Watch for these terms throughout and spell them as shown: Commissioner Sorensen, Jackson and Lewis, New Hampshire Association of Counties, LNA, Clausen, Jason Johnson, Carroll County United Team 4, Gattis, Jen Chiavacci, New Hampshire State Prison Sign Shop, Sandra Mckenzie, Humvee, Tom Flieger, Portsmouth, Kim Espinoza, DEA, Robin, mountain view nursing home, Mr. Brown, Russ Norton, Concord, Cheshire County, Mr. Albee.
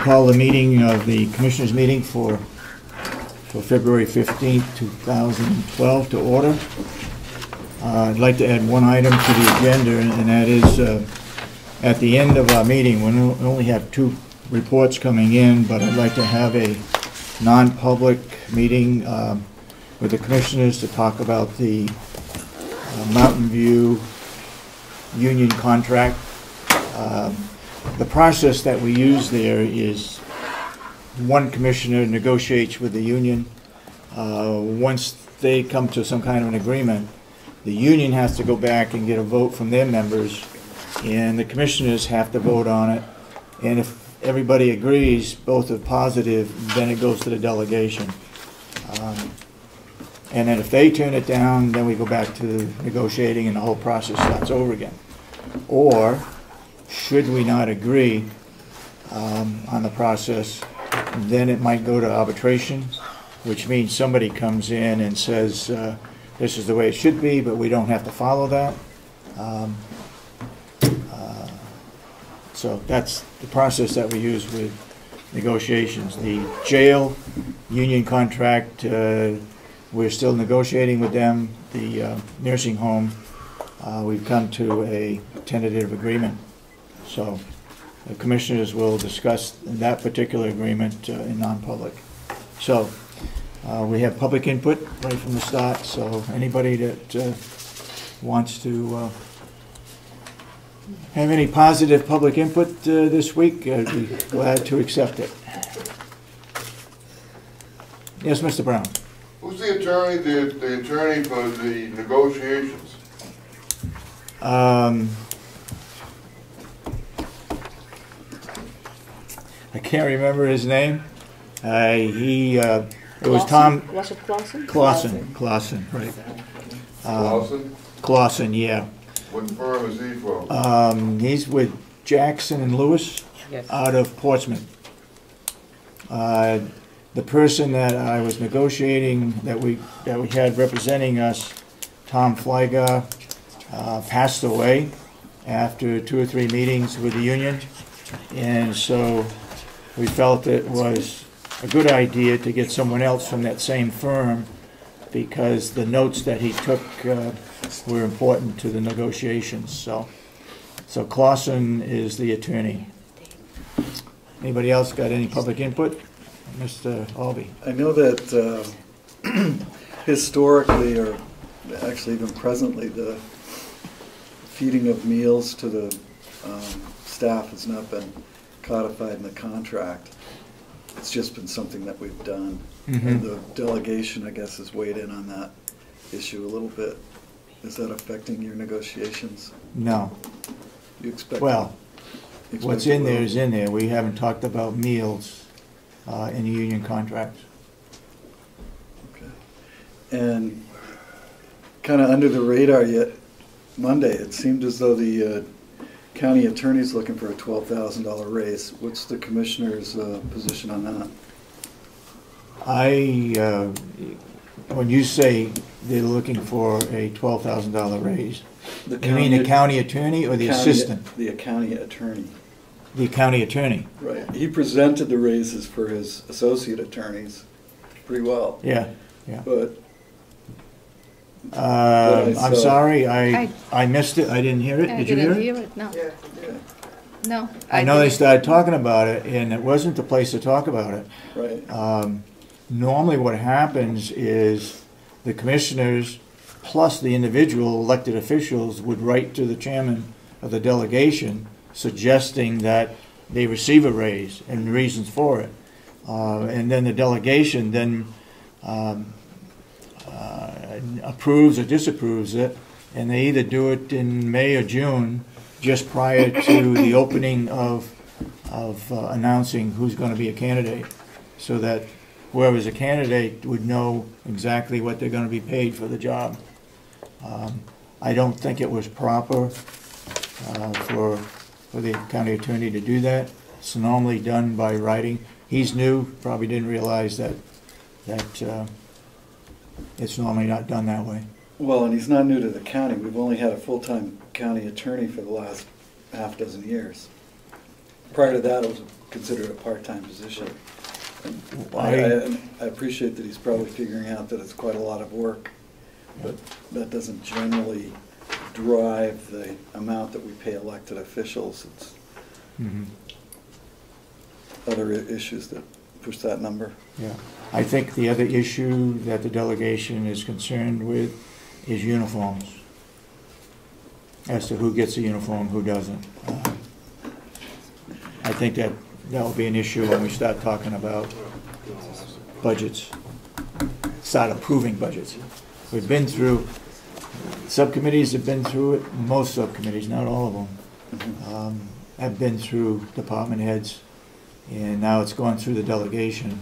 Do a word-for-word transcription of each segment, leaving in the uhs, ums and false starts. Call the meeting of the Commissioners' meeting for, for February fifteenth, two thousand twelve to order. Uh, I'd like to add one item to the agenda, and, and that is uh, at the end of our meeting, we only have two reports coming in, but I'd like to have a non-public meeting um, with the Commissioners to talk about the uh, Mountain View union contract. Um, the process that we use there is one commissioner negotiates with the union. Uh, once they come to some kind of an agreement, the union has to go back and get a vote from their members, and the commissioners have to vote on it, and if everybody agrees, both are positive, then it goes to the delegation. Um, and then if they turn it down, then we go back to negotiating and the whole process starts over again. Or should we not agree um, on the process, then it might go to arbitration, which means somebody comes in and says, uh, this is the way it should be, but we don't have to follow that. Um, uh, so that's the process that we use with negotiations. The jail union contract, uh, we're still negotiating with them. The uh, nursing home, uh, we've come to a tentative agreement. So the commissioners will discuss that particular agreement uh, in non-public. So. Uh, we have public input right from the start, so anybody that uh, wants to uh, have any positive public input uh, this week, I'd be glad to accept it. Yes, Mister Brown. Who's the attorney, the, the attorney for the negotiations? Um, I can't remember his name. Uh, he... Uh, It was Tom Clausen? Clausen, Clausen, right. Clausen? Clausen, yeah. What firm is he from? Um, he's with Jackson and Lewis, yes, out of Portsmouth. Uh, the person that I was negotiating, that we that we had representing us, Tom Flieger, uh, passed away after two or three meetings with the union, and so we felt it was a good idea to get someone else from that same firm, because the notes that he took uh, were important to the negotiations. So, so Clausen is the attorney. Anybody else got any public input? Mister Albee. I know that uh, historically, or actually even presently, the feeding of meals to the um, staff has not been codified in the contract. It's just been something that we've done. Mm-hmm. And the delegation, I guess, has weighed in on that issue a little bit. Is that affecting your negotiations? No. You expect? Well, you expect what's in there is in there. We haven't talked about meals uh, in the union contracts. Okay. And kind of under the radar yet, Monday, it seemed as though the uh, county attorney's looking for a twelve thousand dollar raise. What's the commissioner's uh, position on that? I, uh, when you say they're looking for a twelve thousand dollar raise, the you mean the county attorney or the county, assistant? The county attorney. The county attorney. Right. He presented the raises for his associate attorneys pretty well. Yeah, yeah. But Uh, I'm sorry, I, I I missed it. I didn't hear it. I Did you hear it? Hear it? No. Yeah, yeah. No. I, I know didn't. They started talking about it, and it wasn't the place to talk about it. Right. Um, normally, what happens is the commissioners plus the individual elected officials would write to the chairman of the delegation suggesting that they receive a raise and the reasons for it, uh, and then the delegation then. Um, Uh, approves or disapproves it, and they either do it in May or June, just prior to the opening of of uh, announcing who's going to be a candidate, so that whoever's a candidate would know exactly what they're going to be paid for the job. Um, I don't think it was proper uh, for for the county attorney to do that. It's normally done by writing. He's new, probably didn't realize that that. Uh, It's normally not done that way. Well, and he's not new to the county. We've only had a full-time county attorney for the last half dozen years. prior to that, it was considered a part-time position. And I, I appreciate that he's probably figuring out that it's quite a lot of work, but that doesn't generally drive the amount that we pay elected officials. It's mm-hmm. other issues that push that number. Yeah, I think the other issue that the delegation is concerned with is uniforms, as to who gets a uniform, who doesn't. Uh, I think that that will be an issue when we start talking about budgets, start approving budgets. We've been through, subcommittees have been through it, most subcommittees, not all of them, um, have been through department heads, and now it's going through the delegation.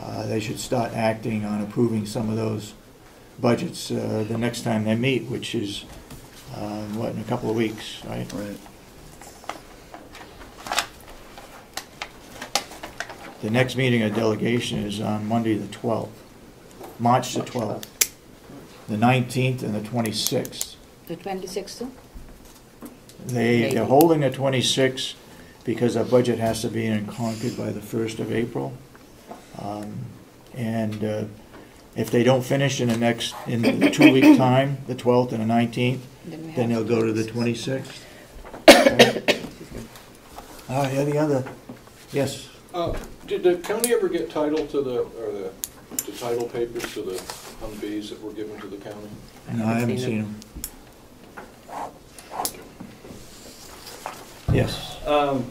Uh, they should start acting on approving some of those budgets uh, the next time they meet, which is, uh, what, in a couple of weeks, right? Right. The next meeting of delegation is on Monday the twelfth, March the twelfth, the nineteenth and the twenty-sixth. The twenty-sixth? They, they're holding the twenty-sixth because our budget has to be in Concord by the first of April. Um, and uh, if they don't finish in the next, in the two-week time, the twelfth and the nineteenth, then, then they'll go to the twenty-sixth. Right. Uh, yeah, the other, yes. Uh, did the county ever get title to the, or the, the title papers to the Humvees that were given to the county? No, I haven't seen them. Seen them. Yes. Um,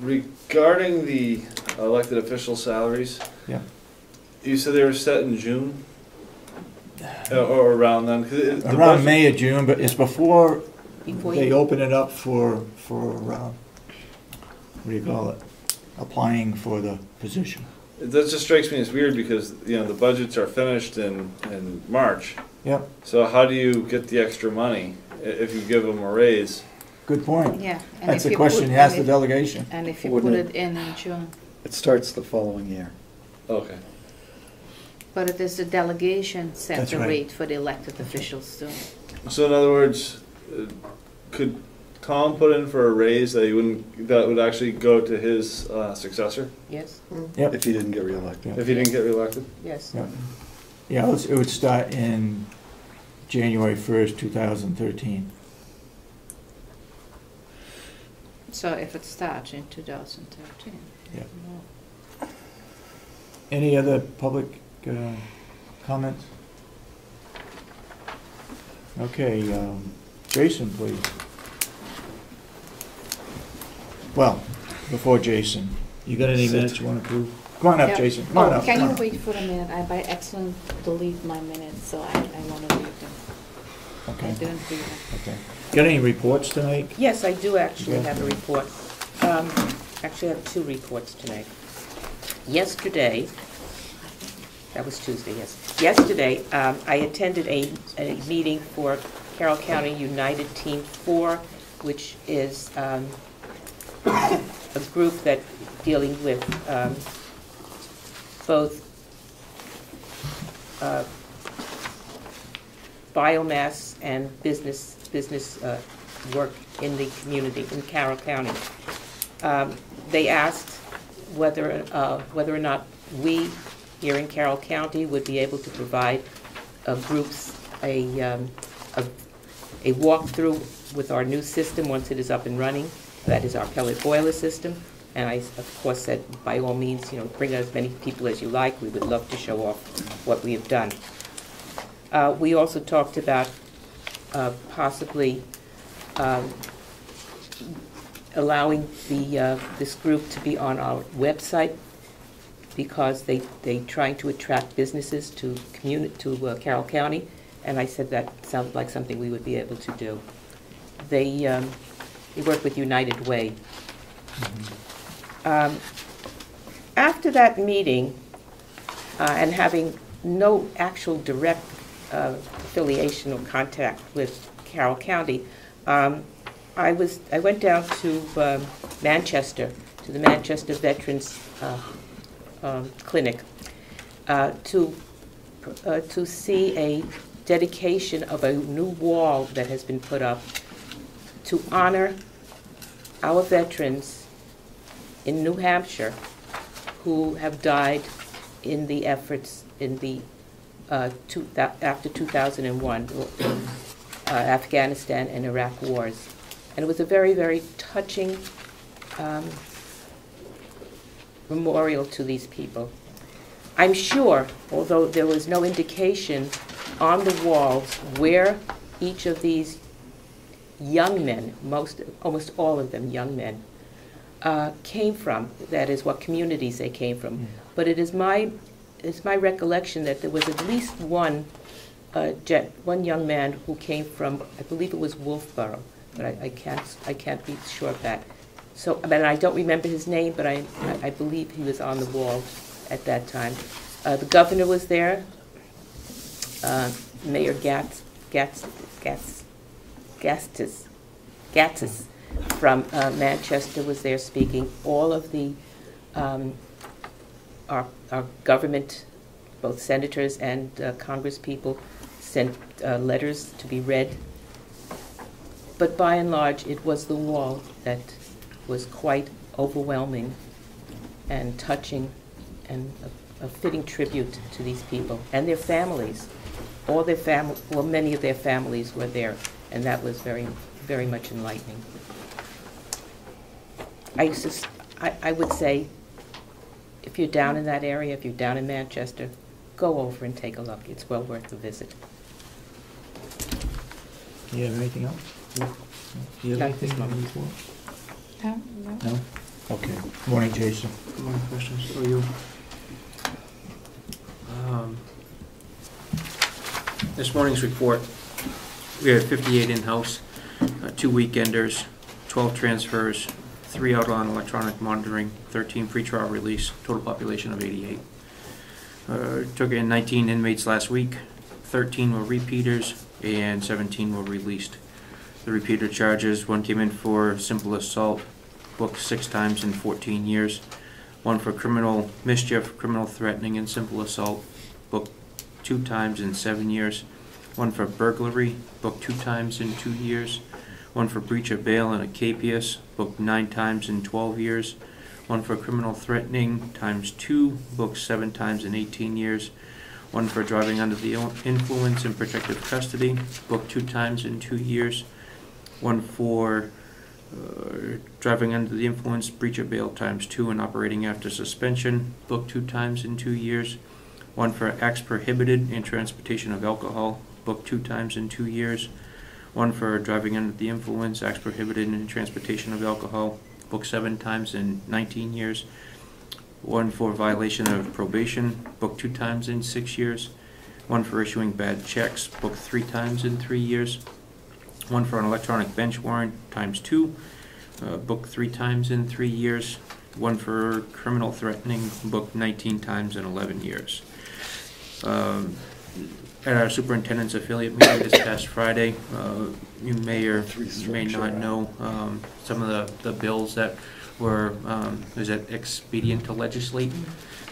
regarding the elected official salaries, yeah, you said they were set in June, uh, or around then. It, the around May or June, but it's before, before they open it up for for uh, what do you call it? Applying for the position. That just strikes me as weird because, you know, the budgets are finished in, in March. Yep. So how do you get the extra money if you give them a raise? Good point. Yeah. And that's a question you ask the delegation. And if you Wouldn't put it, it in June? It starts the following year. Okay. But it is the delegation set that's the right. rate for the elected officials too. So in other words, could Tom put in for a raise that he wouldn't, that would actually go to his uh, successor? Yes. Mm. Yep. If he didn't get reelected. Yeah. If he didn't get reelected? Yes. Yeah, yeah, it, was, it would start in January first, two thousand thirteen. So if it starts in two thousand thirteen. Yeah. No. Any other public uh, comments? Okay, um, Jason, please. Well, before Jason, you got any minutes you want to prove? Come on up, yeah. Jason. Come oh, on up. Can you wait for a minute? I, by accident, delete my minutes, so I, I want to read them. Okay. I didn't read them. Okay. Got any reports tonight? Yes, I do actually yeah. have a report. Um, actually, I have two reports tonight. Yesterday, that was Tuesday, yes. Yesterday, um, I attended a, a meeting for Carroll County United Team four, which is... Um, a group that dealing with um, both uh, biomass and business business uh, work in the community in Carroll County. Um, they asked whether uh, whether or not we here in Carroll County would be able to provide uh, groups a um, a, a walkthrough with our new system once it is up and running. That is our pellet boiler system, and I, of course, said, by all means, you know, bring as many people as you like. We would love to show off what we have done. Uh, we also talked about uh, possibly um, allowing the uh, this group to be on our website because they they trying to attract businesses to communi to uh, Carroll County, and I said that sounds like something we would be able to do. They. Um, They work with United Way. Mm-hmm. Um, after that meeting, uh, and having no actual direct uh, affiliation or contact with Carroll County, um, I was I went down to uh, Manchester to the Manchester Veterans uh, um, Clinic uh, to uh, to see a dedication of a new wall that has been put up to honor our veterans in New Hampshire who have died in the efforts in the uh, two, after two thousand one, uh, Afghanistan and Iraq wars. And it was a very, very touching um, memorial to these people. I'm sure, although there was no indication on the walls where each of these young men, most, almost all of them young men, uh, came from, that is, what communities they came from. Mm. But it is my, it's my recollection that there was at least one, uh, jet, one young man who came from, I believe it was Wolfborough, but I, I, can't, I can't be sure of that. So, and I don't remember his name, but I, I believe he was on the wall at that time. Uh, the governor was there, uh, Mayor Gattis, Gattis, Gattis, Gattis, Gattis from uh, Manchester was there speaking. All of the, um, our, our government, both senators and uh, congresspeople, sent uh, letters to be read. But by and large, it was the wall that was quite overwhelming and touching and a, a fitting tribute to these people and their families. All their fami- well, many of their families were there, and that was very, very much enlightening. I, sus- I, I would say, if you're down in that area, if you're down in Manchester, go over and take a look. It's well worth the visit. Do you have anything else? No. Do you have Not anything on the report? No, no. No? Okay. Good morning, Jason. Good morning, questions. How are you? Um, this morning's report, we had fifty-eight in-house, uh, two weekenders, twelve transfers, three out on electronic monitoring, thirteen pretrial release, total population of eighty-eight. Uh, took in nineteen inmates last week, thirteen were repeaters, and seventeen were released. The repeater charges, one came in for simple assault, booked six times in fourteen years. One for criminal mischief, criminal threatening, and simple assault, booked two times in seven years. One for burglary, booked two times in two years. One for breach of bail and a capias, booked nine times in twelve years. One for criminal threatening, times two, booked seven times in eighteen years. One for driving under the influence in protective custody, booked two times in two years. One for uh, driving under the influence, breach of bail times two, and operating after suspension, booked two times in two years. One for acts prohibited and transportation of alcohol, booked two times in two years. One for driving under the influence, acts prohibited and transportation of alcohol, booked seven times in nineteen years. One for violation of probation, booked two times in six years. One for issuing bad checks, booked three times in three years. One for an electronic bench warrant times two, uh, booked three times in three years. One for criminal threatening, booked nineteen times in eleven years. Um, at our superintendent's affiliate meeting this past Friday, uh, you may or may not know um, some of the, the bills that were, um, is it expedient to legislate?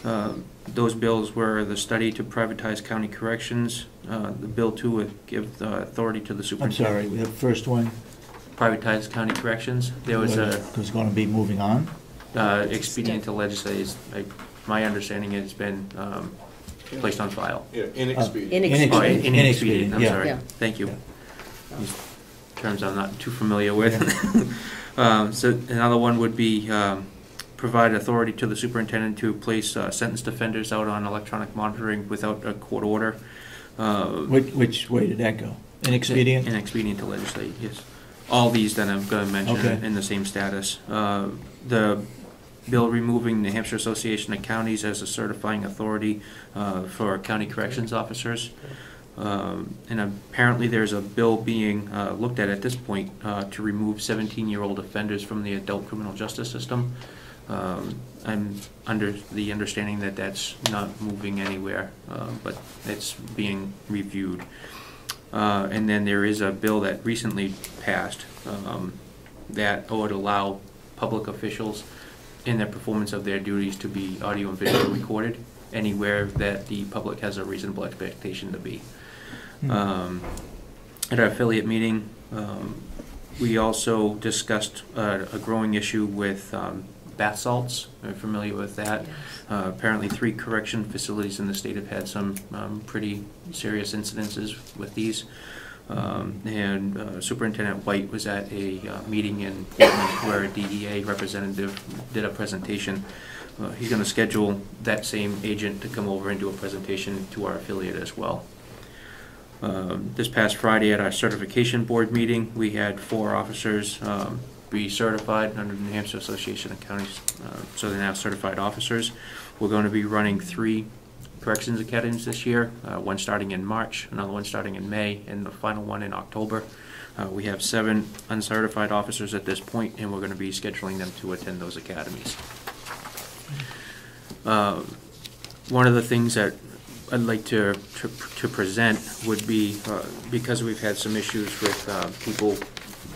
Uh, those bills were the study to privatize county corrections, uh, the bill to would give the authority to the superintendent. I'm sorry, the first one? Privatize county corrections. There was a... It was going to be moving on? Uh, expedient to legislate is, like, my understanding it's been um, placed on file. Yeah, inexpedient. Uh, inexpedient. Oh, in, in inexpedient, I'm yeah. sorry. Yeah. Thank you. Yeah. These terms I'm not too familiar with. um, so another one would be... Um, provide authority to the superintendent to place uh, sentenced offenders out on electronic monitoring without a court order. Uh, which, which way did that go? Inexpedient? Inexpedient to legislate, yes. All these that I'm going to mention okay. in the same status. Uh, the bill removing the New Hampshire Association of Counties as a certifying authority uh, for county corrections officers. Um, and apparently there's a bill being uh, looked at at this point uh, to remove seventeen-year-old offenders from the adult criminal justice system. Um, I'm under the understanding that that's not moving anywhere, uh, but it's being reviewed. Uh, and then there is a bill that recently passed um, that would allow public officials in the performance of their duties to be audio and video recorded anywhere that the public has a reasonable expectation to be. Mm-hmm. Um, at our affiliate meeting, um, we also discussed uh, a growing issue with um, bath salts. Are you familiar with that? Yes. Uh, apparently three correction facilities in the state have had some um, pretty serious incidences with these. Um, and uh, Superintendent White was at a uh, meeting in Portland where a D E A representative did a presentation. Uh, he's going to schedule that same agent to come over and do a presentation to our affiliate as well. Um, this past Friday at our certification board meeting, we had four officers um, be certified under the New Hampshire Association of Counties, uh, so they're now certified officers. We're going to be running three corrections academies this year, uh, one starting in March, another one starting in May, and the final one in October. Uh, we have seven uncertified officers at this point, and we're going to be scheduling them to attend those academies. Uh, one of the things that I'd like to, to, to present would be, uh, because we've had some issues with uh, people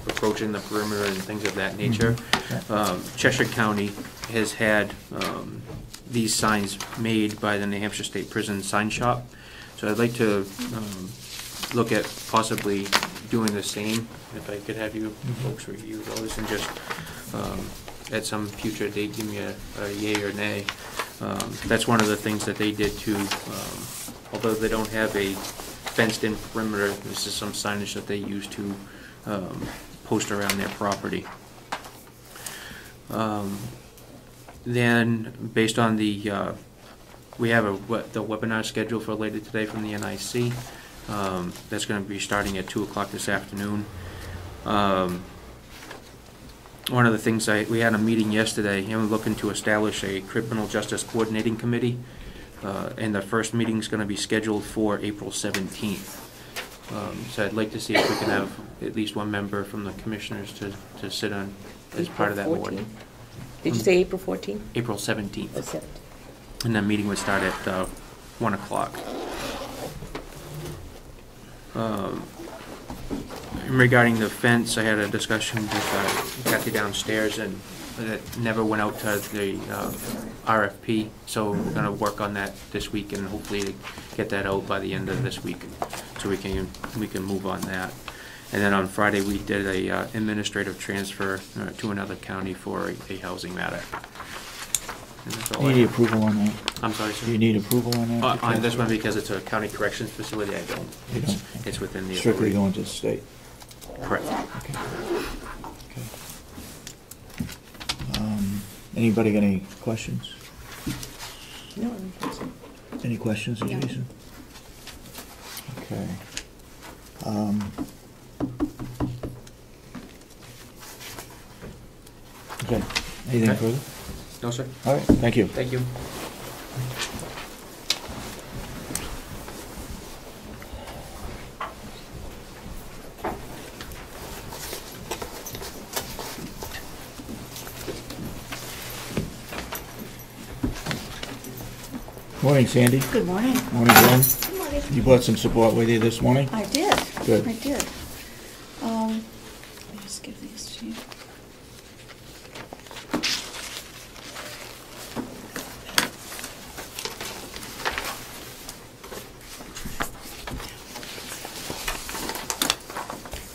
approaching the perimeter and things of that nature, mm-hmm. um, Cheshire County has had um, these signs made by the New Hampshire State Prison Sign Shop. So I'd like to um, look at possibly doing the same, if I could have you mm-hmm. folks review those and just um, at some future date give me a, a yay or nay. Um, that's one of the things that they did too. Um, although they don't have a fenced-in perimeter, this is some signage that they use to um, post around their property. Um, then, based on the, uh, we have a we the webinar schedule for later today from the N I C. Um, that's going to be starting at two o'clock this afternoon. Um, One of the things, I, we had a meeting yesterday, and we're looking to establish a criminal justice coordinating committee, uh, and the first meeting is going to be scheduled for April seventeenth. Um, so I'd like to see if we can have at least one member from the commissioners to, to sit on as April part of that board. Did you um, say April fourteenth? April seventeenth. Oh, seventeenth. And that meeting would start at uh, one o'clock. Um, Regarding the fence, I had a discussion with uh, Kathy downstairs, and it never went out to the uh, R F P, so we're going to work on that this week and hopefully get that out by the end of this week so we can we can move on that. And then on Friday we did a uh, administrative transfer uh, to another county for a, a housing matter. Do you I need have. approval on that? I'm sorry, sir? Do you need approval on that? Uh, on this one, because it's a county corrections facility, I don't. It's, don't, okay. It's within the strictly authority. Going to the state. Correct. Okay. Okay. Um, anybody got any questions? No, I don't think so. Any questions, no. Jason? Okay. Um, okay. Anything okay. further? No, sir. All right. Thank you. Thank you. Morning, Sandy. Good morning. Morning, Jen. Good morning. You brought some support with you this morning? I did. Good. I did. Um, let me just give these to you.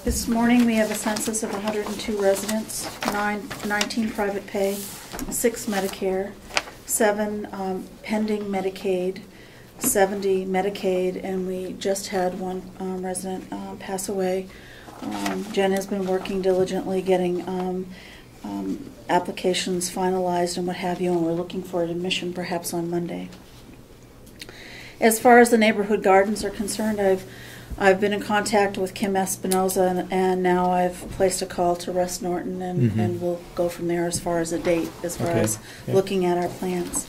This morning we have a census of one hundred two residents, nine, nineteen private pay, six Medicare, seven um, pending Medicaid, seventy Medicaid, and we just had one um, resident uh, pass away. Um, Jen has been working diligently getting um, um, applications finalized and what have you, and we're looking for an admission perhaps on Monday. As far as the neighborhood gardens are concerned, I've I've been in contact with Kim Espinoza, and, and now I've placed a call to Russ Norton, and, mm-hmm. and we'll go from there as far as a date, as far okay. as yeah. looking at our plans.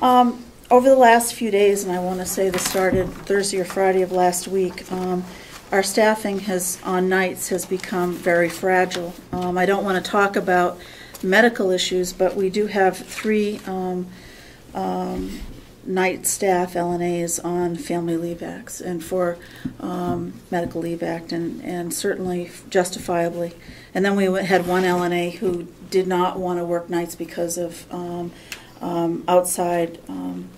Um, over the last few days, and I want to say this started Thursday or Friday of last week, um, our staffing has on nights has become very fragile. Um, I don't want to talk about medical issues, but we do have three um, um, night staff L N As on Family Leave Acts and for um, Medical Leave Act, and, and certainly justifiably. And then we had one L N A who did not want to work nights because of um, um, outside um,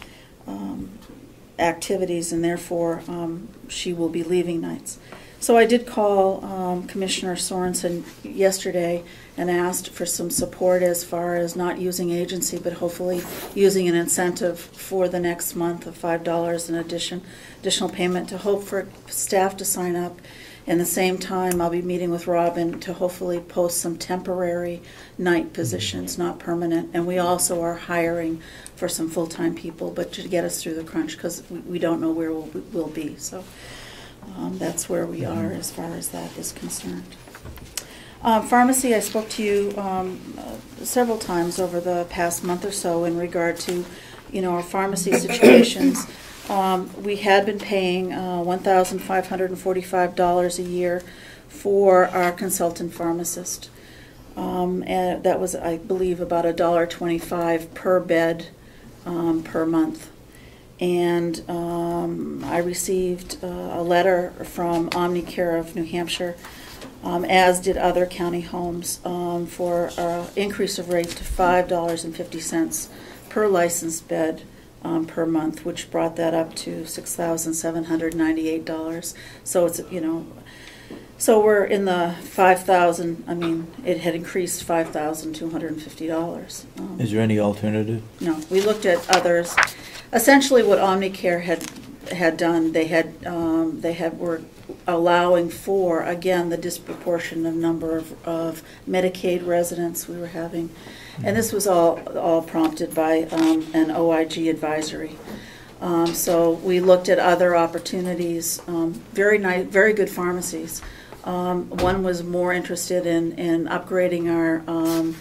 um, activities, and therefore um, she will be leaving nights. So I did call um, Commissioner Sorensen yesterday and asked for some support as far as not using agency, but hopefully using an incentive for the next month of five dollars in addition, additional payment to hope for staff to sign up. And the same time, I'll be meeting with Robin to hopefully post some temporary night positions, not permanent. And we also are hiring for some full-time people, but to get us through the crunch because we don't know where we'll, we'll be. So. Um, that's where we are as far as that is concerned. Um, pharmacy, I spoke to you um, uh, several times over the past month or so in regard to, you know, our pharmacy situations. Um, we had been paying uh, one thousand five hundred forty-five dollars a year for our consultant pharmacist. Um, and that was, I believe, about a dollar twenty-five per bed um, per month. And um, I received uh, a letter from Omnicare of New Hampshire, um, as did other county homes, um, for an increase of rate to five dollars and fifty cents per licensed bed um, per month, which brought that up to six thousand seven hundred ninety-eight dollars. So it's, you know, so we're in the five thousand, I mean, it had increased five thousand two hundred fifty dollars. Um, Is there any alternative? No, we looked at others. Essentially, what Omnicare had had done, they had um, they had were allowing for again the disproportionate number of, of Medicaid residents we were having, and this was all all prompted by um, an O I G advisory. Um, so we looked at other opportunities, um, very nice, very good pharmacies. Um, one was more interested in in upgrading our um,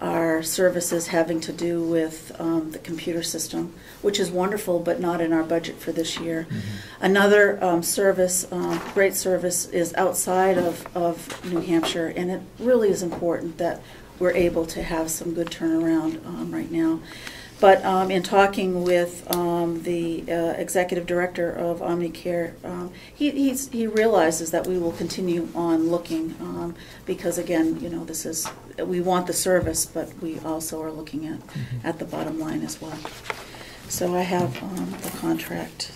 our services having to do with um, the computer system, which is wonderful, but not in our budget for this year. Mm-hmm. Another um, service, um, great service, is outside of, of New Hampshire, and it really is important that we're able to have some good turnaround um, right now. But um, in talking with um, the uh, executive director of Omnicare, um, he, he's, he realizes that we will continue on looking um, because, again, you know, this is, we want the service, but we also are looking at, at the bottom line as well. So I have um, the contract.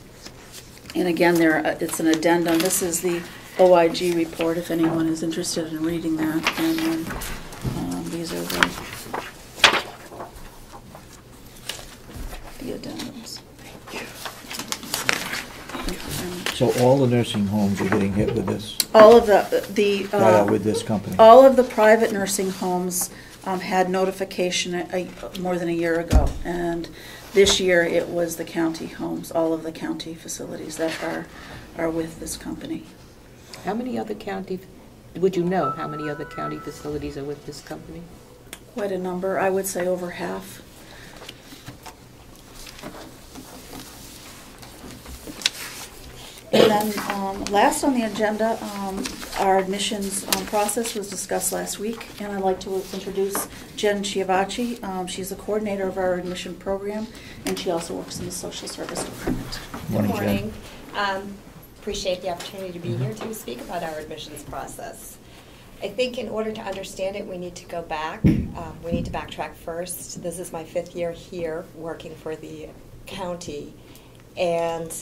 And again, there it's an addendum. This is the O I G report, if anyone is interested in reading that. And then um, these are the... the addendums. So all the nursing homes are getting hit with this? All of the... the uh, with this company? All of the private nursing homes um, had notification a, a, more than a year ago, and this year it was the county homes, all of the county facilities that are, are with this company. How many other county... Would you know how many other county facilities are with this company? Quite a number. I would say over half. And then um, last on the agenda, um, our admissions um, process was discussed last week, and I'd like to introduce Jen Chiavacci. Um, she's the coordinator of our admission program, and she also works in the social service department. Morning, Good morning. Um, appreciate the opportunity to be here to speak about our admissions process. I think in order to understand it, we need to go back. Um, we need to backtrack first. This is my fifth year here working for the county, and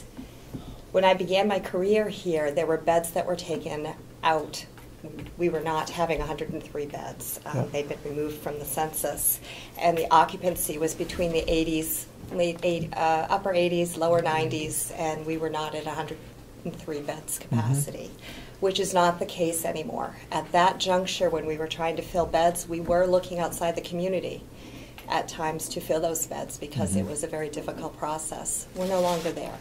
when I began my career here, there were beds that were taken out. We were not having one hundred and three beds. Um, yeah. They'd been removed from the census. And the occupancy was between the eighties, late eight, uh, upper eighties, lower nineties, and we were not at one hundred and three beds capacity, mm-hmm. which is not the case anymore. At that juncture, when we were trying to fill beds, we were looking outside the community at times to fill those beds because mm-hmm. it was a very difficult process. We're no longer there.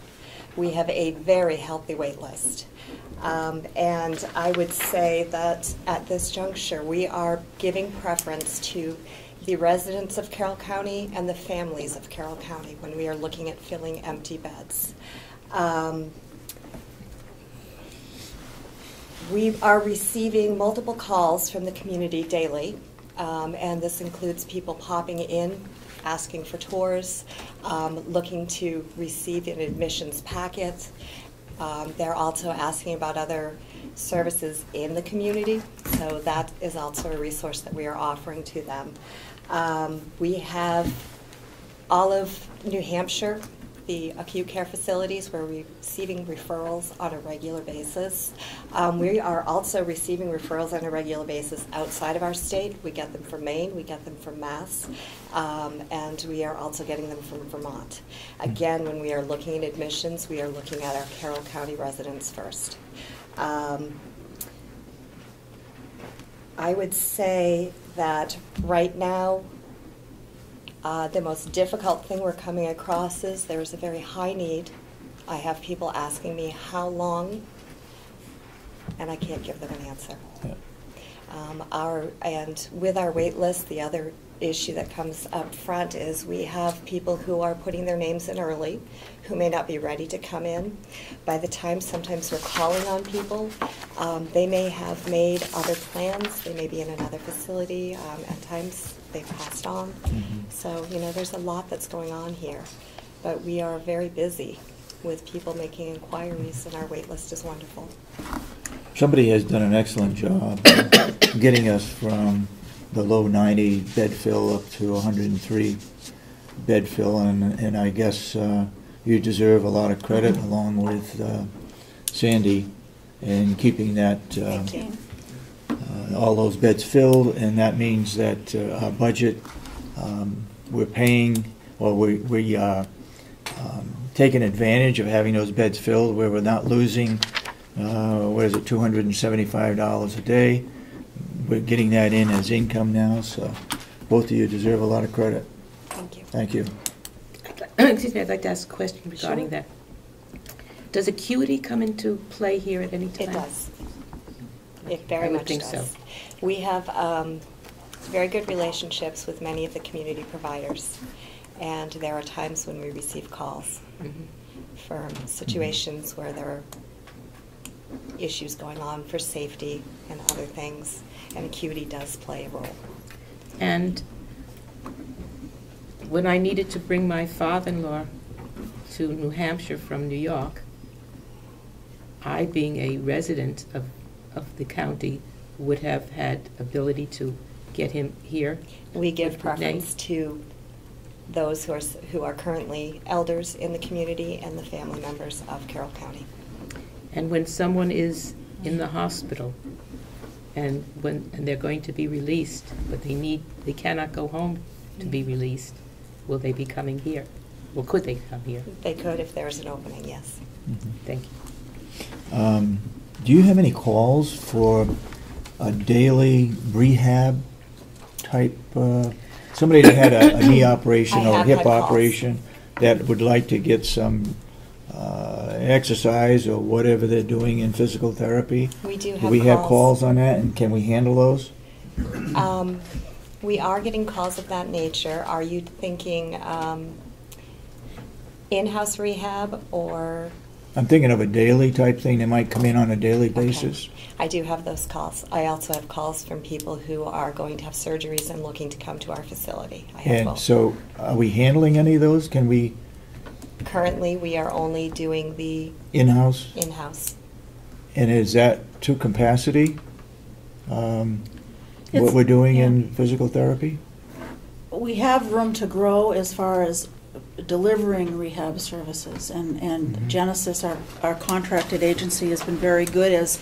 We have a very healthy wait list. Um, and I would say that at this juncture, we are giving preference to the residents of Carroll County and the families of Carroll County when we are looking at filling empty beds. Um, we are receiving multiple calls from the community daily, um, and this includes people popping in, asking for tours, um, looking to receive an admissions packet. Um, they're also asking about other services in the community, so that is also a resource that we are offering to them. Um, we have all of New Hampshire the acute care facilities. We're receiving referrals on a regular basis. Um, we are also receiving referrals on a regular basis outside of our state. We get them from Maine, we get them from Mass, um, and we are also getting them from Vermont. Again, when we are looking at admissions, we are looking at our Carroll County residents first. Um, I would say that right now, Uh, the most difficult thing we're coming across is there's a very high need. I have people asking me how long, and I can't give them an answer. Yeah. Um, our, and with our wait list, the other issue that comes up front is we have people who are putting their names in early, who may not be ready to come in. By the time sometimes we're calling on people, um, they may have made other plans, they may be in another facility, um, at times they've passed on. Mm-hmm. So, you know, there's a lot that's going on here, but we are very busy with people making inquiries, and our wait list is wonderful. Somebody has done an excellent job getting us from the low ninety bed fill up to one hundred and three bed fill, and, and I guess uh, you deserve a lot of credit along with uh, Sandy in keeping that uh, uh, all those beds filled, and that means that uh, our budget, um, we're paying, or we, we are um, taking advantage of having those beds filled where we're not losing, uh, what is it, two hundred seventy-five dollars a day. We're getting that in as income now, so both of you deserve a lot of credit. Thank you. Thank you. Excuse me, I'd like to ask a question regarding sure. that. Does acuity come into play here at any time? It does. It very I much think does. So. We have um, very good relationships with many of the community providers, and there are times when we receive calls mm-hmm. for situations where there are issues going on for safety and other things, and acuity does play a role. And when I needed to bring my father-in-law to New Hampshire from New York, I, being a resident of, of the county, would have had ability to get him here. We give preference to those who are, who are currently elders in the community and the family members of Carroll County. And when someone is in the hospital, and when and they're going to be released, but they need they cannot go home to be released, will they be coming here? Well, could they come here? They could if there is an opening. Yes. Mm-hmm. Thank you. Um, do you have any calls for a daily rehab type? Uh, somebody that had a, a knee operation or a hip operation calls. that would like to get some. Uh, exercise or whatever they're doing in physical therapy. We do have, do we calls. have calls on that, and can we handle those? Um, we are getting calls of that nature. Are you thinking um, in-house rehab, or? I'm thinking of a daily type thing. They might come in on a daily basis. Okay. I do have those calls. I also have calls from people who are going to have surgeries and looking to come to our facility. I have and both. So are we handling any of those? Can we? Currently, we are only doing the in-house. In-house. And is that to capacity? Um, what we're doing yeah. in physical therapy? We have room to grow as far as delivering rehab services, and and mm-hmm. Genesis, our our contracted agency, has been very good as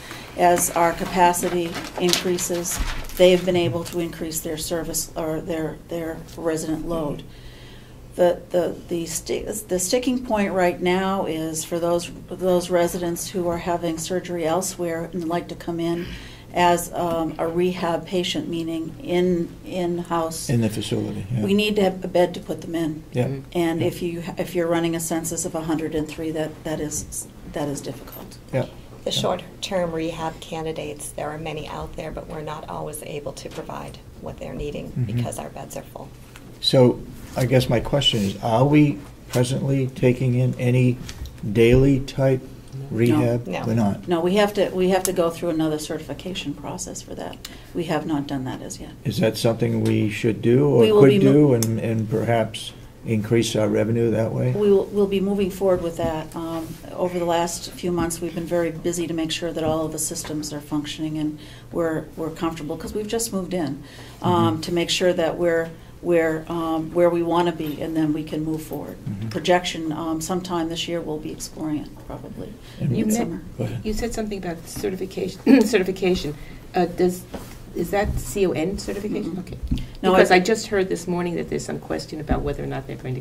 as our capacity increases. They've been able to increase their service or their their resident load. Mm-hmm. The the the, sti the sticking point right now is for those those residents who are having surgery elsewhere and like to come in as um, a rehab patient, meaning in in house in the facility. Yeah. We need to have a bed to put them in. Yeah. And yeah. if you if you're running a census of one hundred and three, that that is that is difficult. Yeah. The short-term rehab candidates, there are many out there, but we're not always able to provide what they're needing mm-hmm. because our beds are full. So I guess my question is, are we presently taking in any daily type rehab? No, no. We're not. No, we have to we have to go through another certification process for that. We have not done that as yet. Is that something we should do or could do and, and perhaps increase our revenue that way? We will we'll be moving forward with that. Um, over the last few months, we've been very busy to make sure that all of the systems are functioning and we're, we're comfortable, because we've just moved in, um, mm-hmm. to make sure that we're where um, where we want to be, and then we can move forward. Mm-hmm. Projection um, sometime this year we'll be exploring it probably. You, summer. You said something about certification. certification uh, does is that C O N certification? Mm-hmm. Okay. No, because I, I just heard this morning that there's some question about whether or not they're going to